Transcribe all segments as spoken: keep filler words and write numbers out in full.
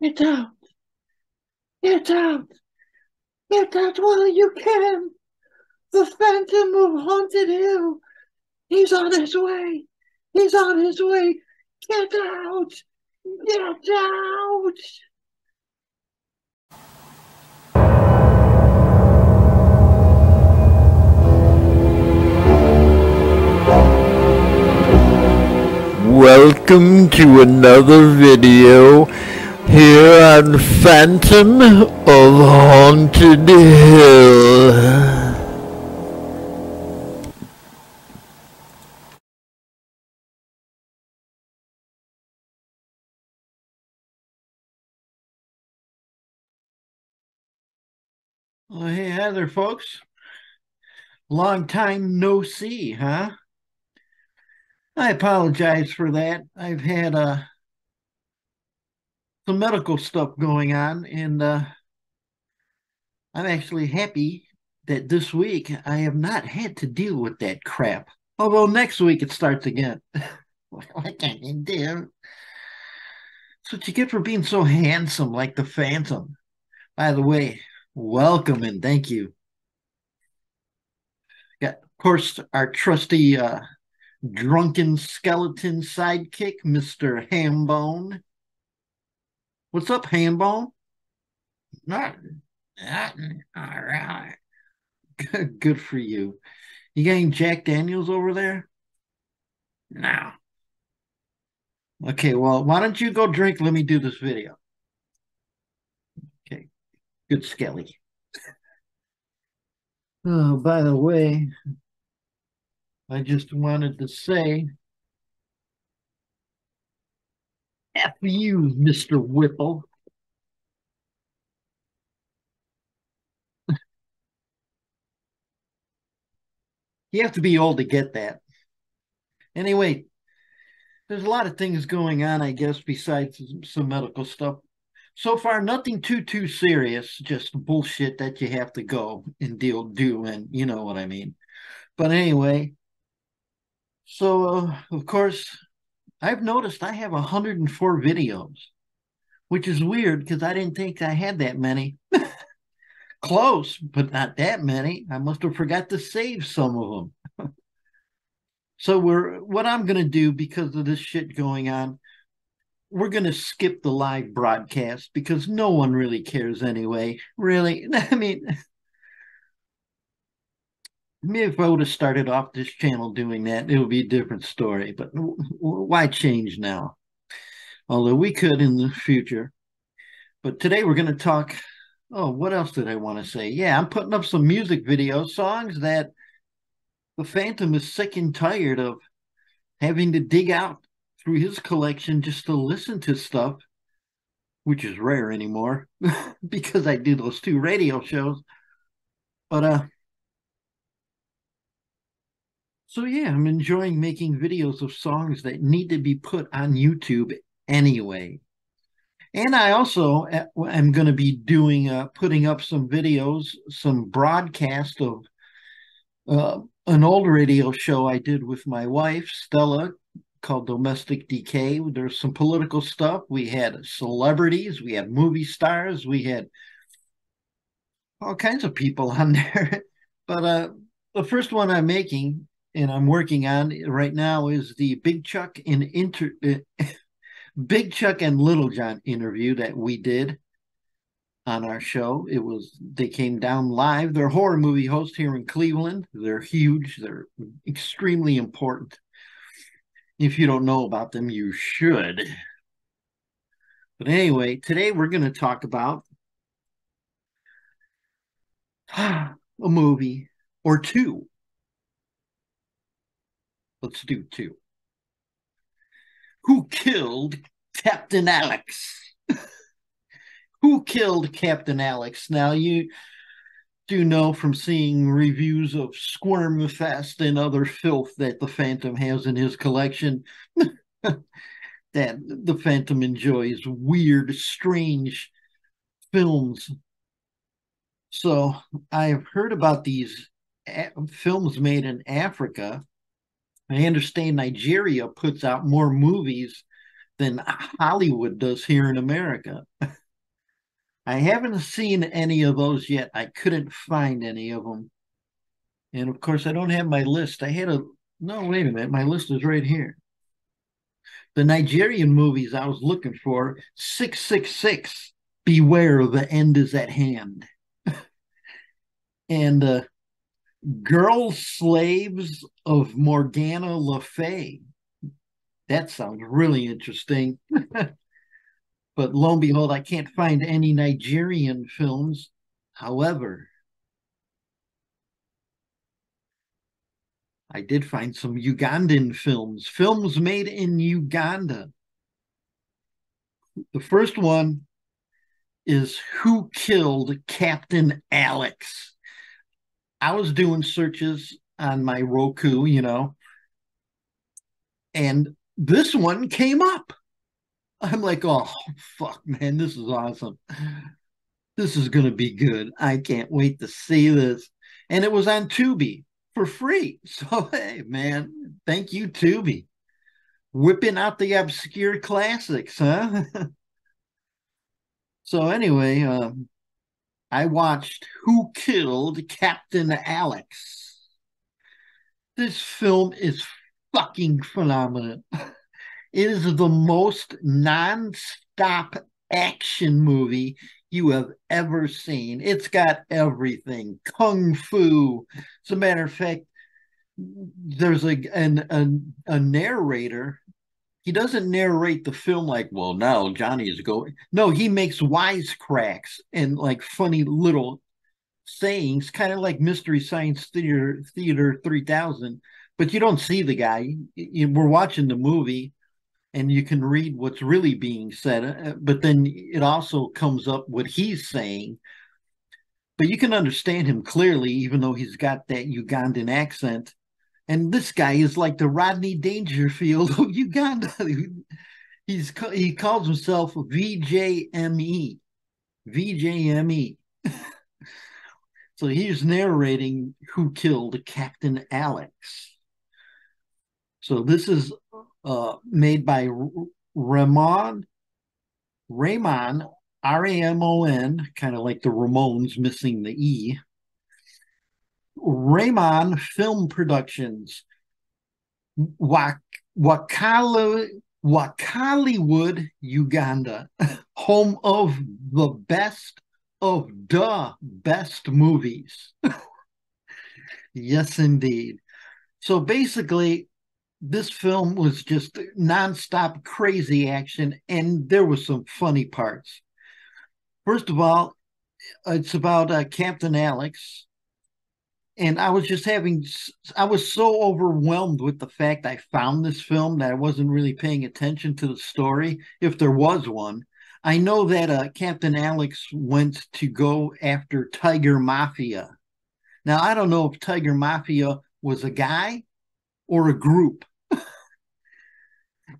Get out! Get out! Get out while you can! The Phantom of Haunted Hill! He's on his way! He's on his way! Get out! Get out! Welcome to another video here on Phantom of Haunted Hill. Oh, hey, hi there, folks. Long time no see, huh? I apologize for that. I've had uh, some medical stuff going on, and uh, I'm actually happy that this week I have not had to deal with that crap. Although next week it starts again. What can you do? That's what you get for being so handsome like the Phantom. By the way, welcome and thank you. Got, of course, our trusty... Uh, drunken skeleton sidekick, Mister Hambone. What's up, Hambone? Nothing. Nothing. All right. Good, good for you. You got any Jack Daniels over there? No. Okay, well, why don't you go drink? Let me do this video. Okay. Good Skelly. Oh, by the way... I just wanted to say, F you, Mister Whipple. You have to be old to get that. Anyway, there's a lot of things going on, I guess, besides some medical stuff. So far, nothing too, too serious, just bullshit that you have to go and deal, do, and you know what I mean. But anyway... So, uh, of course, I've noticed I have one hundred and four videos, which is weird because I didn't think I had that many. Close, but not that many. I must have forgot to save some of them. So we're what I'm going to do because of this shit going on, we're going to skip the live broadcast because no one really cares anyway. Really, I mean... Maybe if I would have started off this channel doing that, it would be a different story. But why change now? Although we could in the future. But today we're going to talk... Oh, what else did I want to say? Yeah, I'm putting up some music videos, songs that the Phantom is sick and tired of having to dig out through his collection just to listen to stuff, which is rare anymore because I do those two radio shows. But, uh... So yeah, I'm enjoying making videos of songs that need to be put on YouTube anyway. And I also am going to be doing, uh, putting up some videos, some broadcast of uh, an old radio show I did with my wife, Stella, called Domestic Decay. There's some political stuff. We had celebrities, we had movie stars, we had all kinds of people on there. But uh, the first one I'm making... and I'm working on right now is the Big Chuck and inter uh, Big Chuck and Little John interview that we did on our show. It was they came down live. They're horror movie hosts here in Cleveland. They're huge. They're extremely important. If you don't know about them, you should. But anyway, today we're going to talk about a movie or two. Let's do two. Who Killed Captain Alex? Who Killed Captain Alex? Now, you do know from seeing reviews of Squirmfest and other filth that the Phantom has in his collection that the Phantom enjoys weird, strange films. So I've heard about these films made in Africa. I understand Nigeria puts out more movies than Hollywood does here in America. I haven't seen any of those yet. I couldn't find any of them. And of course, I don't have my list. I had a, no, wait a minute. My list is right here. The Nigerian movies I was looking for, six six six, Beware, the End is at Hand. And uh, Girl Slaves of Morgana Le Fay. That sounds really interesting. But lo and behold, I can't find any Nigerian films. However, I did find some Ugandan films, films made in Uganda. The first one is Who Killed Captain Alex? I was doing searches on my Roku, you know, and this one came up. I'm like, oh, fuck, man, this is awesome. This is going to be good. I can't wait to see this. And it was on Tubi. For free. So, hey, man, thank you, Tubi. Whipping out the obscure classics, huh? So, anyway, um, I watched Who Killed Captain Alex. This film is fucking phenomenal. It is the most non-stop action movie you have ever seen. It's got everything. Kung Fu. As a matter of fact, there's a, an, a, a narrator. He doesn't narrate the film like, well, now Johnny is going. No, he makes wisecracks and like funny little sayings, kind of like Mystery Science Theater, Theater three thousand. But you don't see the guy. We're watching the movie. And you can read what's really being said, but then it also comes up what he's saying. But you can understand him clearly, even though he's got that Ugandan accent. And this guy is like the Rodney Dangerfield of Uganda. he's He calls himself V J Emmie. V J Emmie. So he's narrating Who Killed Captain Alex. So this is... Uh, made by Ramon, Ramon, R A M O N, kind of like the Ramones missing the E. Ramon Film Productions, Wak, Wakali, Wakaliwood, Uganda, home of the best of the best movies. Yes, indeed. So basically, this film was just nonstop crazy action, and there was some funny parts. First of all, it's about uh, Captain Alex, and I was just having, I was so overwhelmed with the fact I found this film that I wasn't really paying attention to the story, if there was one. I know that uh, Captain Alex went to go after Tiger Mafia. Now, I don't know if Tiger Mafia was a guy or a group.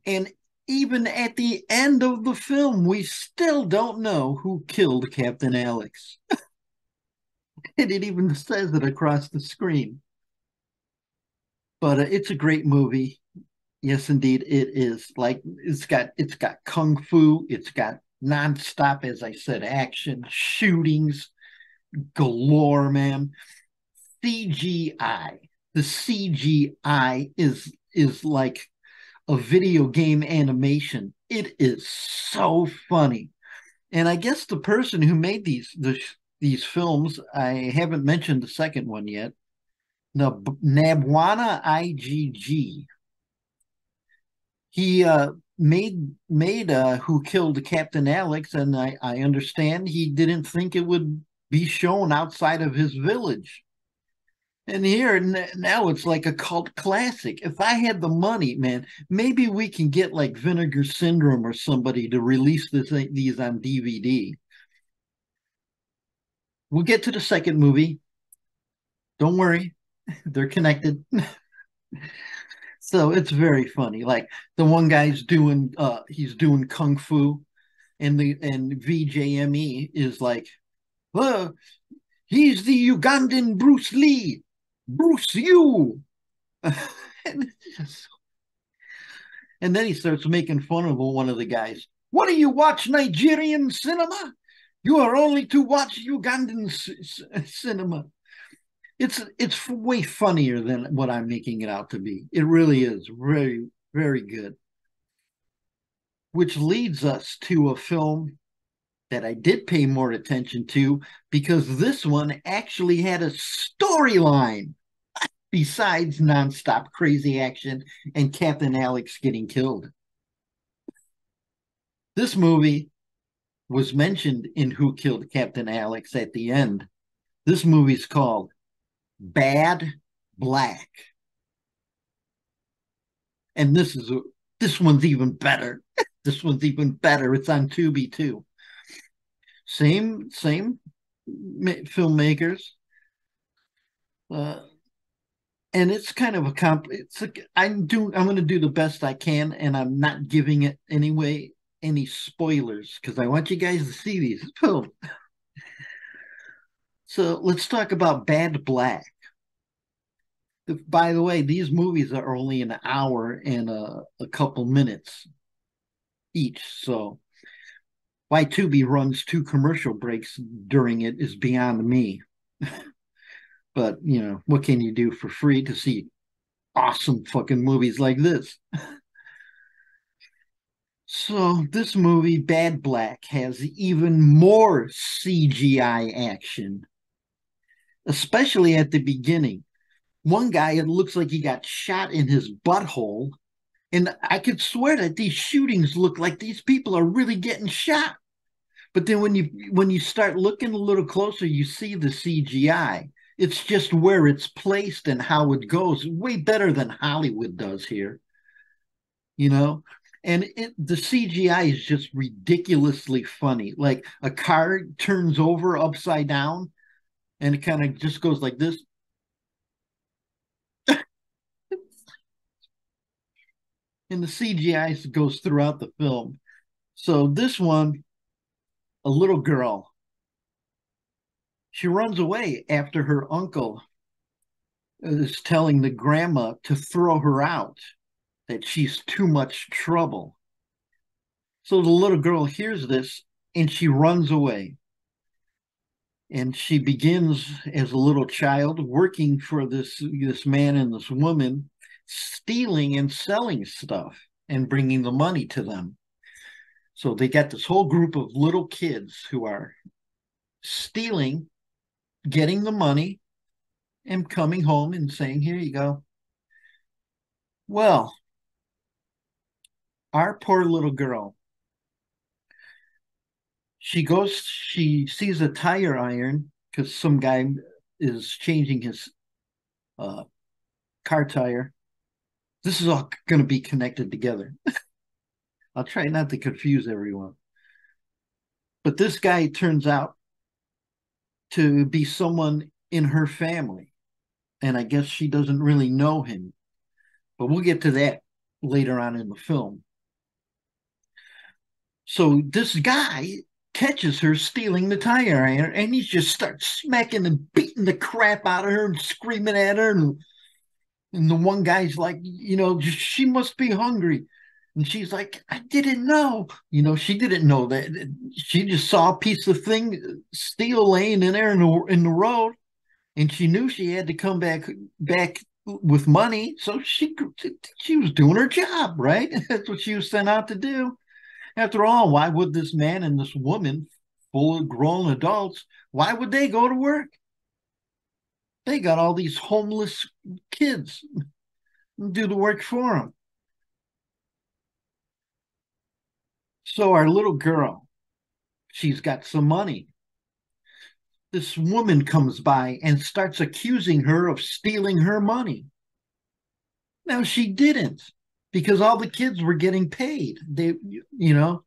And even at the end of the film, we still don't know who killed Captain Alex. And it even says it across the screen. But uh, it's a great movie. Yes, indeed, it is. Like, it's got, it's got kung fu. It's got nonstop, as I said, action, shootings, galore, man. C G I. The C G I is is like a video game animation. It is so funny. And I guess the person who made these the, these films, I haven't mentioned the second one yet, Nabwana I G G. He uh, made, made uh, Who Killed Captain Alex, and I, I understand he didn't think it would be shown outside of his village. And here, now it's like a cult classic. If I had the money, man, maybe we can get like Vinegar Syndrome or somebody to release this, these on D V D. We'll get to the second movie. Don't worry. They're connected. So it's very funny. Like the one guy's doing, uh, he's doing kung fu. And, the, and V J M E is like, well, he's the Ugandan Bruce Lee. Bruce you. And it's just, And then he starts making fun of one of the guys. What do you watch, Nigerian cinema? You are only to watch Ugandan c- cinema. It's it's way funnier than what I'm making it out to be. It really is very, very good. Which leads us to a film that I did pay more attention to, because this one actually had a storyline besides nonstop crazy action and Captain Alex getting killed. This movie was mentioned in Who Killed Captain Alex at the end. This movie's called Bad Black. And this is a, this one's even better. This one's even better. It's on Tubi too. Same same filmmakers. Uh, and it's kind of a comp. It's a, I'm doing. I'm going to do the best I can, and I'm not giving it anyway any spoilers because I want you guys to see these. Boom. So let's talk about Bad Black. The, by the way, these movies are only an hour and a, a couple minutes each. So why Tubi runs two commercial breaks during it is beyond me. But, you know, what can you do for free to see awesome fucking movies like this? So this movie, Bad Black, has even more C G I action, especially at the beginning. One guy, it looks like he got shot in his butthole. And I could swear that these shootings look like these people are really getting shot. But then when you when you start looking a little closer, you see the C G I. It's just where it's placed and how it goes. Way better than Hollywood does here. You know? And it, the C G I is just ridiculously funny. Like a car turns over upside down and it kind of just goes like this. And the C G I goes throughout the film. So this one, a little girl, she runs away after her uncle is telling the grandma to throw her out, that she's too much trouble. So the little girl hears this and she runs away. And she begins as a little child working for this, this man and this woman, stealing and selling stuff and bringing the money to them. So they got this whole group of little kids who are stealing, getting the money, and coming home and saying, here you go. Well, our poor little girl, she goes, she sees a tire iron because some guy is changing his uh, car tire. This is all going to be connected together. I'll try not to confuse everyone. But this guy turns out to be someone in her family. And I guess she doesn't really know him. But we'll get to that later on in the film. So this guy catches her stealing the tire iron, and he just starts smacking and beating the crap out of her and screaming at her. And And the one guy's like, you know, she must be hungry. And she's like, I didn't know. You know, she didn't know that. She just saw a piece of thing, steel laying in there in the, in the road. And she knew she had to come back back with money. So she, she was doing her job, right? That's what she was sent out to do. After all, why would this man and this woman, full of grown adults, why would they go to work? They got all these homeless kids and do the work for them. So our little girl, she's got some money. This woman comes by and starts accusing her of stealing her money. Now she didn't, because all the kids were getting paid. They, you know,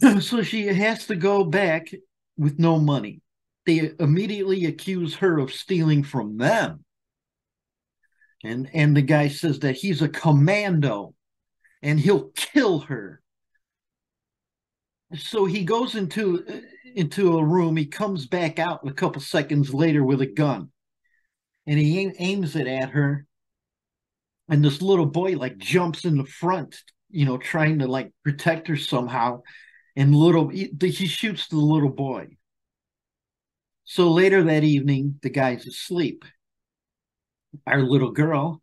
so she has to go back with no money. They immediately accuse her of stealing from them. And, and the guy says that he's a commando and he'll kill her. So he goes into, into a room. He comes back out a couple seconds later with a gun. And he aims it at her. and this little boy like jumps in the front, you know, trying to like protect her somehow, and little he, he shoots the little boy. So later that evening, the guy's asleep. Our little girl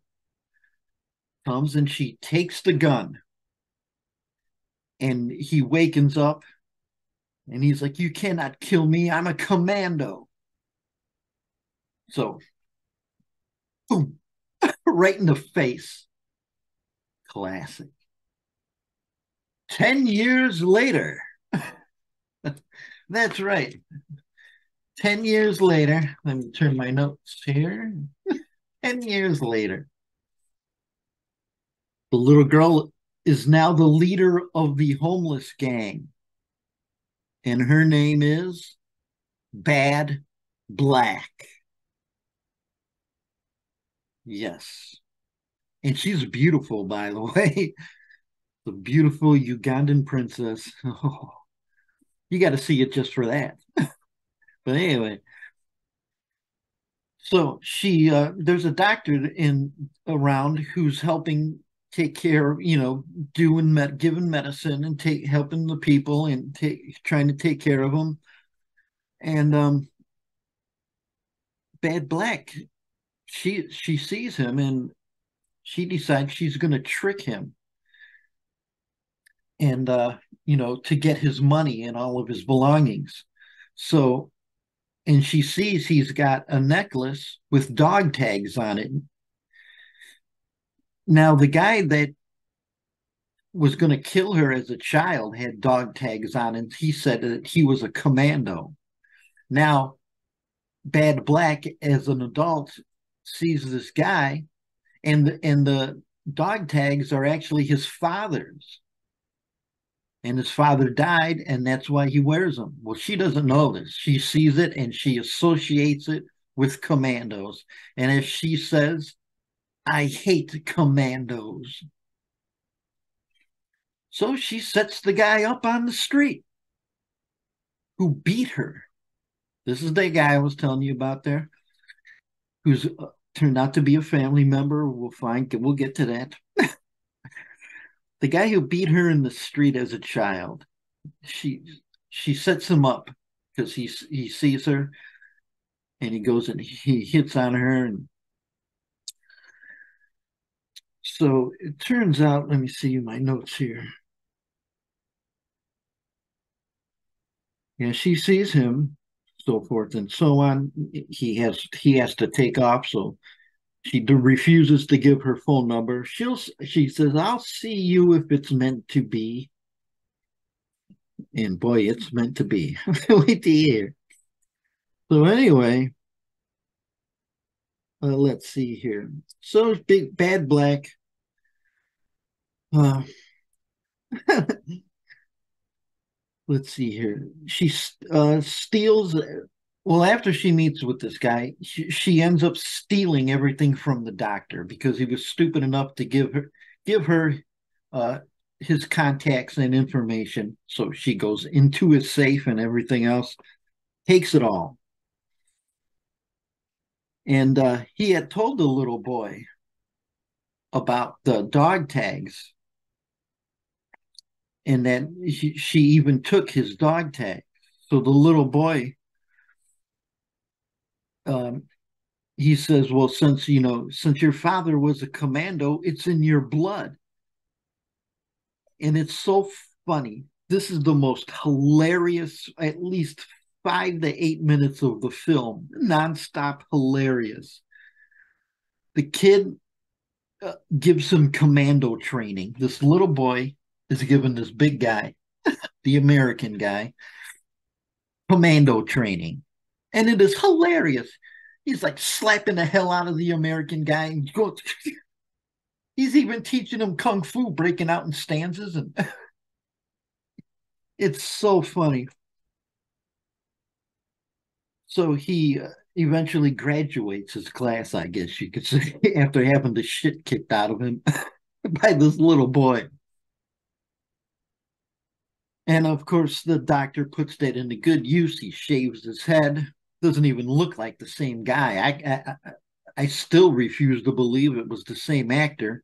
comes and she takes the gun, and he wakens up and he's like, "You cannot kill me, I'm a commando." So boom, right in the face. Classic. Ten years later. That's right. Ten years later. Let me turn my notes here. Ten years later. The little girl is now the leader of the homeless gang. And her name is Bad Black. Yes. And she's beautiful, by the way. The beautiful Ugandan princess. Oh, you got to see it just for that. But anyway. So she, uh, there's a doctor in around who's helping take care, you know, doing, med giving medicine and take, helping the people and take, trying to take care of them. And um, Bad Black, she, she sees him and she decides she's going to trick him. And, uh, you know, to get his money and all of his belongings. So, and she sees he's got a necklace with dog tags on it. Now, the guy that was going to kill her as a child had dog tags on, and he said that he was a commando. Now, Bad Black, as an adult, sees this guy, and the, and the dog tags are actually his father's. And his father died, and that's why he wears them. Well, she doesn't know this. She sees it, and she associates it with commandos. And as she says, "I hate commandos." So she sets the guy up on the street who beat her. This is the guy I was telling you about there, who's uh, turned out to be a family member. We'll find, we'll get to that. The guy who beat her in the street as a child, she she sets him up because he, he sees her, and he goes and he hits on her. And so it turns out, let me see my notes here. Yeah, she sees him, so forth and so on. He has, he has to take off, so she refuses to give her phone number. She'll, she says, "I'll see you if it's meant to be." And boy, it's meant to be. Wait to hear. So anyway, uh, let's see here. So Big Bad Black. Uh, let's see here. She uh, steals... Well, after she meets with this guy, she, she ends up stealing everything from the doctor because he was stupid enough to give her give her uh, his contacts and information. So she goes into his safe and everything else, takes it all. And uh, he had told the little boy about the dog tags, and that she, she even took his dog tag. So the little boy... Um, he says, "Well, since, you know, since your father was a commando, it's in your blood." And it's so funny. This is the most hilarious, at least five to eight minutes of the film, nonstop hilarious. The kid uh, gives him commando training. This little boy is giving this big guy, the American guy, commando training. And it is hilarious. He's like slapping the hell out of the American guy. And goes, he's even teaching him kung fu, breaking out in stanzas. And it's so funny. So he eventually graduates his class, I guess you could say, after having the shit kicked out of him by this little boy. And of course, the doctor puts that into good use. He shaves his head. Doesn't even look like the same guy. I, I I still refuse to believe it was the same actor.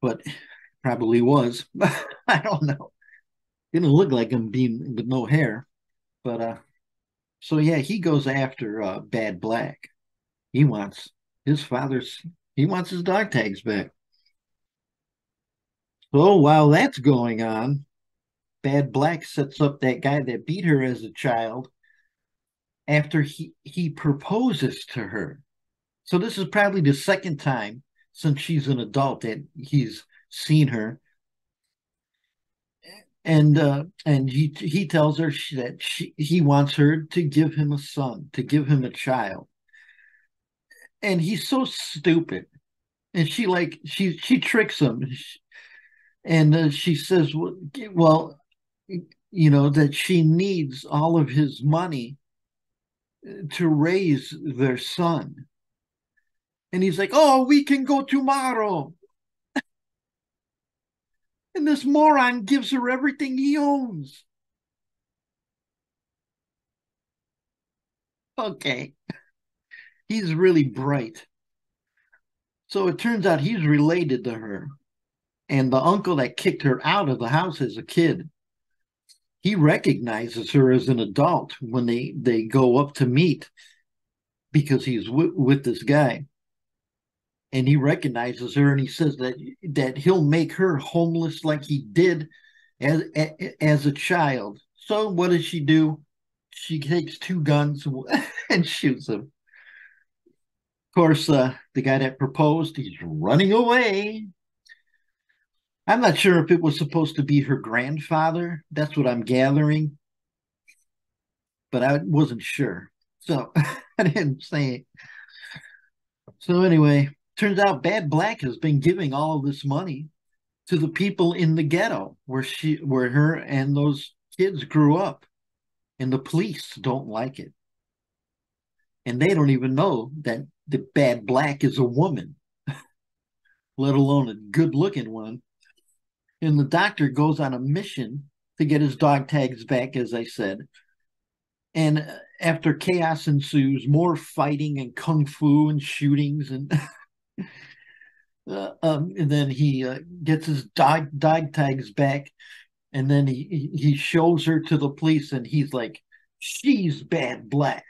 but probably was. I don't know. Didn't look like him being with no hair, but uh, so yeah, he goes after uh, Bad Black. He wants his father's. He wants his dog tags back. So while that's going on, Bad Black sets up that guy that beat her as a child after he, he proposes to her. So this is probably the second time since she's an adult that he's seen her. And uh, and he, he tells her she, that she, he wants her to give him a son, to give him a child. And he's so stupid. And she, like, she, she tricks him. And uh, she says, well, you know, that she needs all of his money to raise their son. And he's like, oh, we can go tomorrow. And this moron gives her everything he owns. Okay. He's really bright. So it turns out he's related to her. And the uncle that kicked her out of the house as a kid, he recognizes her as an adult when they, they go up to meet, because he's w- with this guy. And he recognizes her, and he says that that he'll make her homeless like he did as, as, as a child. So what does she do? She takes two guns and shoots him. Of course, uh, the guy that proposed, he's running away. I'm not sure if it was supposed to be her grandfather. That's what I'm gathering. But I wasn't sure. So I didn't say it. So anyway, turns out Bad Black has been giving all of this money to the people in the ghetto where she, where her and those kids grew up. And the police don't like it. And they don't even know that the Bad Black is a woman, let alone a good-looking one. And the doctor goes on a mission to get his dog tags back, as I said. And after chaos ensues, more fighting and kung fu and shootings. And, uh, um, and then he uh, gets his dog, dog tags back. And then he, he shows her to the police, and he's like, she's Bad Black.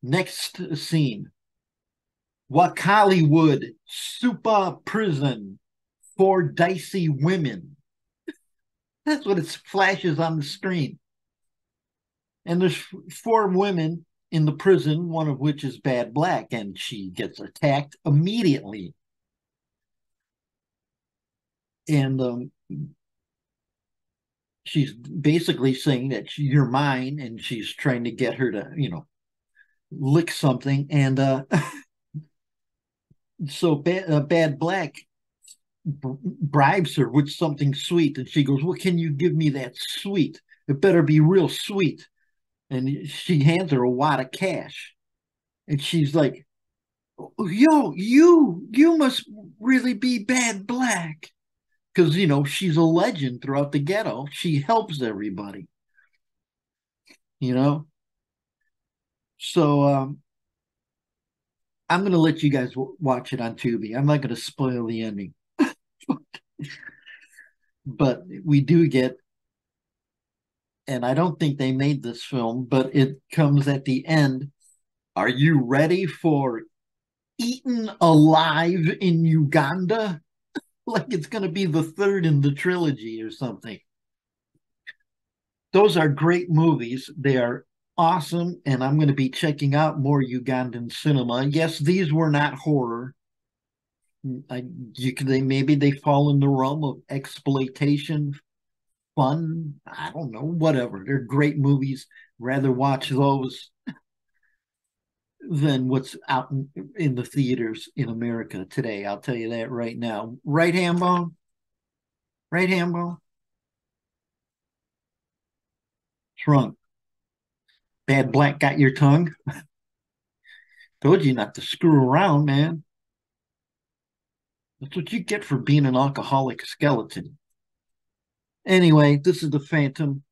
Next scene. Wakaliwood, super prison for dicey women. That's what it flashes on the screen. And there's four women in the prison, one of which is Bad Black, and she gets attacked immediately. And um, she's basically saying that she, you're mine, and she's trying to get her to, you know, lick something. And... uh So Bad, uh, Bad Black br- bribes her with something sweet. And she goes, well, can you give me that sweet? It better be real sweet. And she hands her a wad of cash. And she's like, yo, you, you must really be Bad Black. Because, you know, she's a legend throughout the ghetto. She helps everybody. You know? So, um. I'm going to let you guys w- watch it on Tubi. I'm not going to spoil the ending. But we do get, and I don't think they made this film, but it comes at the end. Are you ready for Eaten Alive in Uganda? Like it's going to be the third in the trilogy or something. Those are great movies. They are awesome, and I'm going to be checking out more Ugandan cinema. Yes, these were not horror. I, you can, they, maybe they fall in the realm of exploitation, fun, I don't know, whatever. They're great movies. Rather watch those than what's out in, in the theaters in America today. I'll tell you that right now. Right, Hambo? Right, Hambo? Shrunk. Bad Black got your tongue? Told you not to screw around, man. That's what you get for being an alcoholic skeleton. Anyway, this is the Phantom.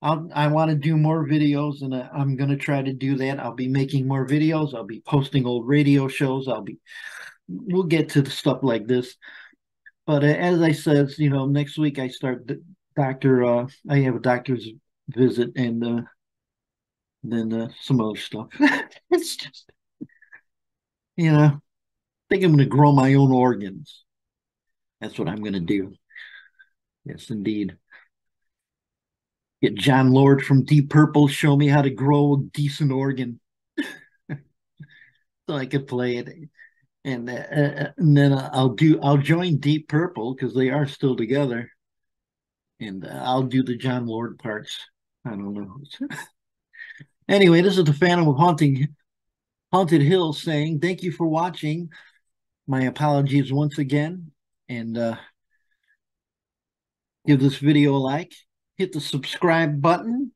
I'll, I want to do more videos, and I, I'm going to try to do that. I'll be making more videos. I'll be posting old radio shows. I'll be we'll get to stuff like this. But as I said, you know, next week I start the doctor. Uh, I have a doctor's visit, and uh, then uh, some other stuff. It's just, you know, I think I'm going to grow my own organs. That's what I'm going to do. Yes, indeed. Get John Lord from Deep Purple. Show me how to grow a decent organ, so I could play it. And, uh, and then I'll do I'll join Deep Purple because they are still together, and uh, I'll do the John Lord parts. I don't know. Anyway, this is the Phantom of Haunting Haunted Hill saying thank you for watching. My apologies once again, and uh, give this video a like. Hit the subscribe button.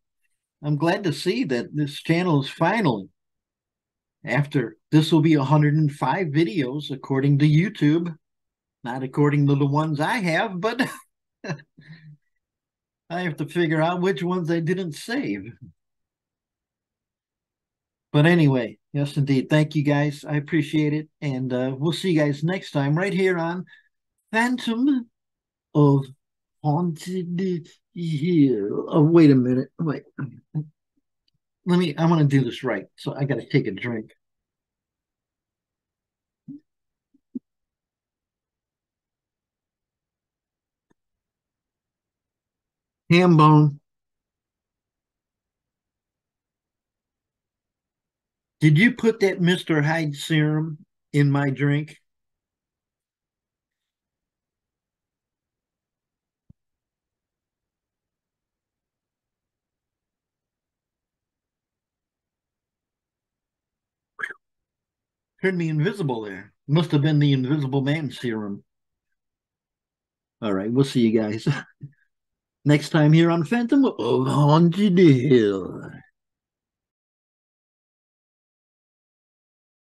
I'm glad to see that this channel is finally. After this will be one hundred five videos according to YouTube, not according to the ones I have, but I have to figure out which ones I didn't save. But anyway, yes indeed, thank you guys, I appreciate it, and uh, we'll see you guys next time right here on Phantom of Haunted Hill. Oh, wait a minute, wait. Let me, I want to do this right, so I got to take a drink. Ham bone. Did you put that Mister Hyde serum in my drink? Turned me invisible there. Must have been the Invisible Man serum. All right, we'll see you guys next time here on Phantom of Haunted Hill.